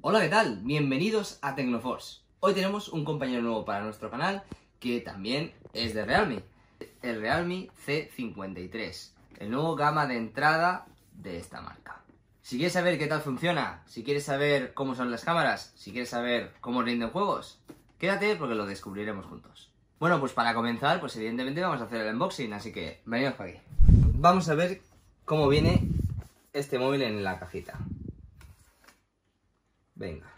Hola, ¿qué tal? Bienvenidos a TecnoForce. Hoy tenemos un compañero nuevo para nuestro canal que también es de Realme, el Realme C53, el nuevo gama de entrada de esta marca. Si quieres saber qué tal funciona, si quieres saber cómo son las cámaras, si quieres saber cómo rinden juegos, quédate porque lo descubriremos juntos. Bueno, pues para comenzar, pues evidentemente vamos a hacer el unboxing, así que venimos para aquí. Vamos a ver cómo viene este móvil en la cajita. Venga,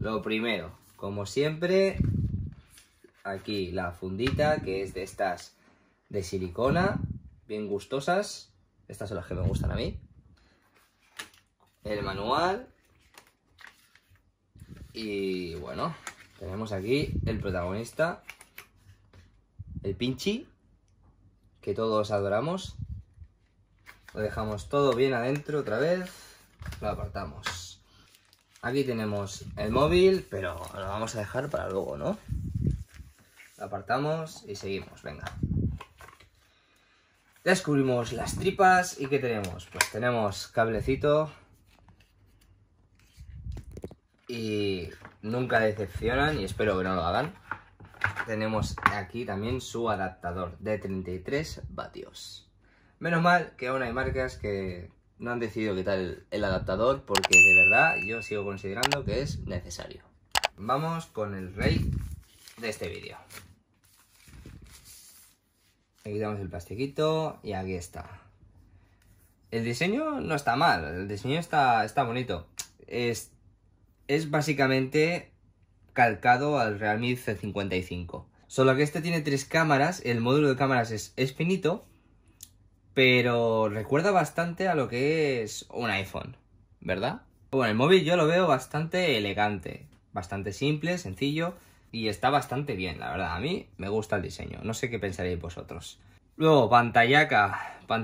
lo primero, como siempre, aquí la fundita, que es de estas de silicona, bien gustosas. Estas son las que me gustan a mí. El manual. Y bueno, tenemos aquí el protagonista, el Pinchi, que todos adoramos. Lo dejamos todo bien adentro otra vez, lo apartamos. Aquí tenemos el móvil, pero lo vamos a dejar para luego, ¿no? Lo apartamos y seguimos, venga. Descubrimos las tripas y ¿qué tenemos? Pues tenemos cablecito. Y nunca decepcionan y espero que no lo hagan. Tenemos aquí también su adaptador de 33 vatios. Menos mal que aún hay marcas que no han decidido quitar el adaptador porque de verdad yo sigo considerando que es necesario. Vamos con el rey de este vídeo. Le quitamos el plastiquito y aquí está. El diseño no está mal, el diseño está bonito. Es básicamente calcado al Realme C55. Solo que este tiene tres cámaras, el módulo de cámaras es finito, pero recuerda bastante a lo que es un iPhone, ¿verdad? Bueno, el móvil yo lo veo bastante elegante, bastante simple, sencillo y está bastante bien, la verdad. A mí me gusta el diseño, no sé qué pensaréis vosotros. Luego, pantallaca de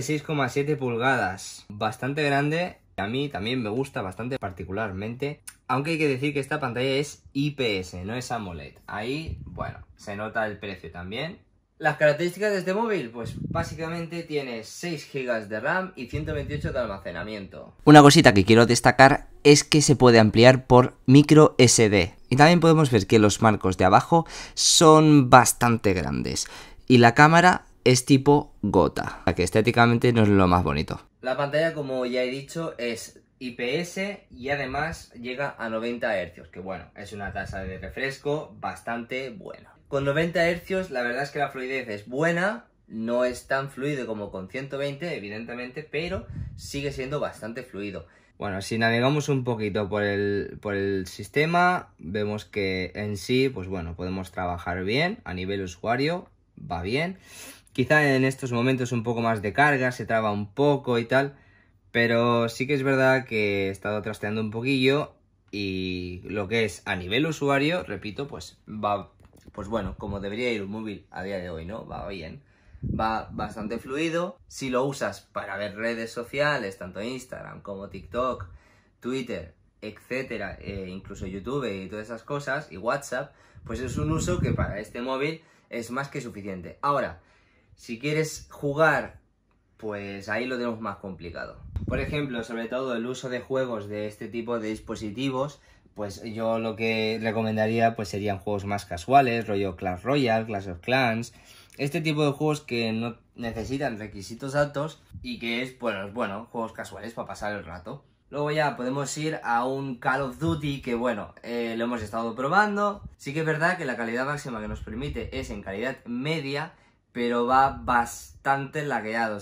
6,7 pulgadas, bastante grande. A mí también me gusta bastante particularmente, aunque hay que decir que esta pantalla es IPS, no es AMOLED. Ahí, bueno, se nota el precio también. Las características de este móvil, pues básicamente tiene 6 GB de RAM y 128 de almacenamiento. Una cosita que quiero destacar es que se puede ampliar por micro SD. Y también podemos ver que los marcos de abajo son bastante grandes. Y la cámara es tipo gota, que estéticamente no es lo más bonito. La pantalla, como ya he dicho, es IPS y además llega a 90 Hz, que bueno, es una tasa de refresco bastante buena. Con 90 Hz la verdad es que la fluidez es buena, no es tan fluido como con 120 evidentemente, pero sigue siendo bastante fluido. Bueno, si navegamos un poquito por el sistema, vemos que en sí, pues bueno, podemos trabajar bien, a nivel usuario va bien. Quizá en estos momentos un poco más de carga, se traba un poco y tal, pero sí que es verdad que he estado trasteando un poquillo y lo que es a nivel usuario, repito, pues va... Pues bueno, como debería ir un móvil a día de hoy, ¿no? Va bien, va bastante fluido. Si lo usas para ver redes sociales, tanto Instagram como TikTok, Twitter, etcétera, incluso YouTube y todas esas cosas, y WhatsApp, pues es un uso que para este móvil es más que suficiente. Ahora, si quieres jugar, pues ahí lo tenemos más complicado. Por ejemplo, sobre todo el uso de juegos de este tipo de dispositivos, pues yo lo que recomendaría pues serían juegos más casuales, rollo Clash Royale, Clash of Clans, este tipo de juegos que no necesitan requisitos altos y que es, bueno, juegos casuales para pasar el rato. Luego ya podemos ir a un Call of Duty que, bueno, lo hemos estado probando. Sí que es verdad que la calidad máxima que nos permite es en calidad media, pero va bastante lagueado,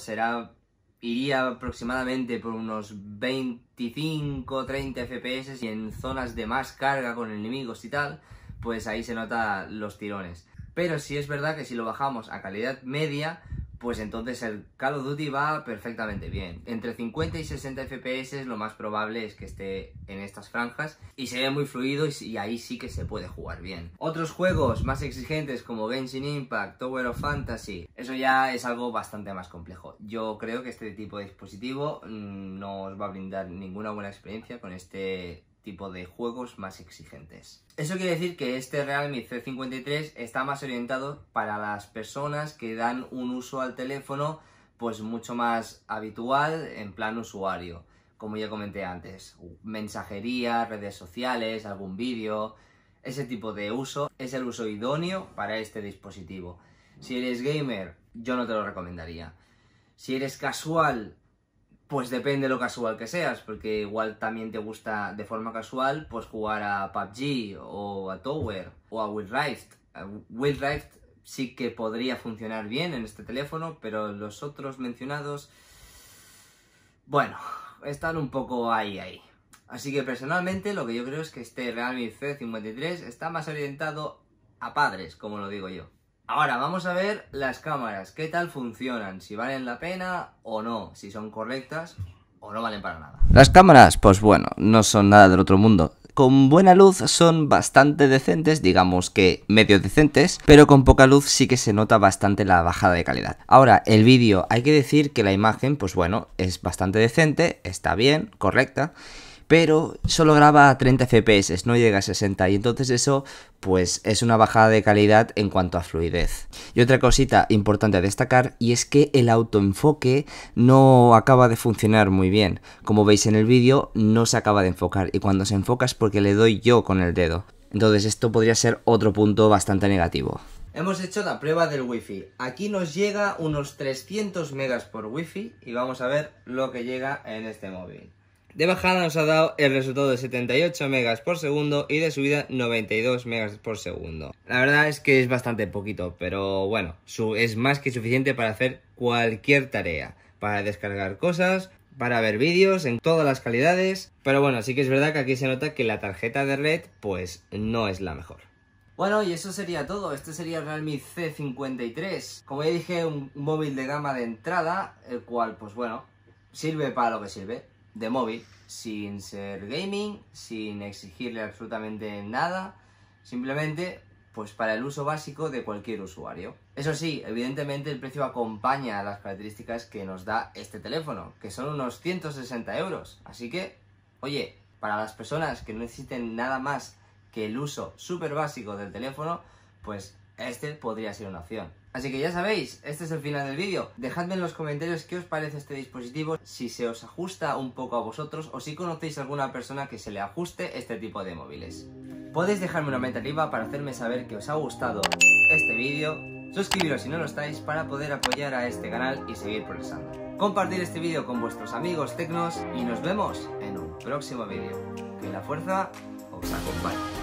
iría aproximadamente por unos 25-30 FPS y en zonas de más carga con enemigos y tal, pues ahí se nota los tirones. Pero sí es verdad que si lo bajamos a calidad media, pues entonces el Call of Duty va perfectamente bien. Entre 50 y 60 FPS lo más probable es que esté en estas franjas y se ve muy fluido y ahí sí que se puede jugar bien. Otros juegos más exigentes como Genshin Impact, Tower of Fantasy, eso ya es algo bastante más complejo. Yo creo que este tipo de dispositivo no os va a brindar ninguna buena experiencia con este tipo de juegos más exigentes. Eso quiere decir que este Realme C53 está más orientado para las personas que dan un uso al teléfono pues mucho más habitual en plan usuario. como ya comenté antes, mensajería, redes sociales, algún vídeo. Ese tipo de uso es el uso idóneo para este dispositivo. Si eres gamer, yo no te lo recomendaría. Si eres casual, pues depende lo casual que seas, porque igual también te gusta de forma casual pues jugar a PUBG o a Tower o a Wild Rift. Wild Rift sí que podría funcionar bien en este teléfono, pero los otros mencionados, bueno, están un poco ahí. Así que personalmente lo que yo creo es que este Realme C53 está más orientado a padres, como lo digo yo. Ahora vamos a ver las cámaras, qué tal funcionan, si valen la pena o no, si son correctas o no valen para nada. Las cámaras, pues bueno, no son nada del otro mundo. Con buena luz son bastante decentes, digamos que medio decentes, pero con poca luz sí que se nota bastante la bajada de calidad. Ahora, el vídeo, hay que decir que la imagen, pues bueno, es bastante decente, está bien, correcta, pero solo graba a 30 FPS, no llega a 60, y entonces eso pues es una bajada de calidad en cuanto a fluidez. Y otra cosita importante a destacar, y es que el autoenfoque no acaba de funcionar muy bien. Como veis en el vídeo, no se acaba de enfocar, y cuando se enfoca es porque le doy yo con el dedo. Entonces esto podría ser otro punto bastante negativo. Hemos hecho la prueba del wifi, aquí nos llega unos 300 megas por wifi, y vamos a ver lo que llega en este móvil. De bajada nos ha dado el resultado de 78 megas por segundo y de subida 92 megas por segundo. La verdad es que es bastante poquito, pero bueno, es más que suficiente para hacer cualquier tarea, para descargar cosas, para ver vídeos en todas las calidades. Pero bueno, sí que es verdad que aquí se nota que la tarjeta de red pues no es la mejor. Bueno, y eso sería todo. Este sería el Realme C53. Como ya dije, un móvil de gama de entrada, el cual pues bueno, sirve para lo que sirve. De móvil, sin ser gaming, sin exigirle absolutamente nada, simplemente pues para el uso básico de cualquier usuario. Eso sí, evidentemente el precio acompaña a las características que nos da este teléfono, que son unos 160 €. Así que, oye, para las personas que no necesiten nada más que el uso súper básico del teléfono, pues este podría ser una opción. Así que ya sabéis, este es el final del vídeo. Dejadme en los comentarios qué os parece este dispositivo, si se os ajusta un poco a vosotros o si conocéis a alguna persona que se le ajuste este tipo de móviles. Podéis dejarme una manita arriba para hacerme saber que os ha gustado este vídeo, suscribiros si no lo estáis para poder apoyar a este canal y seguir progresando. Compartir este vídeo con vuestros amigos tecnos y nos vemos en un próximo vídeo. Que la fuerza os acompañe.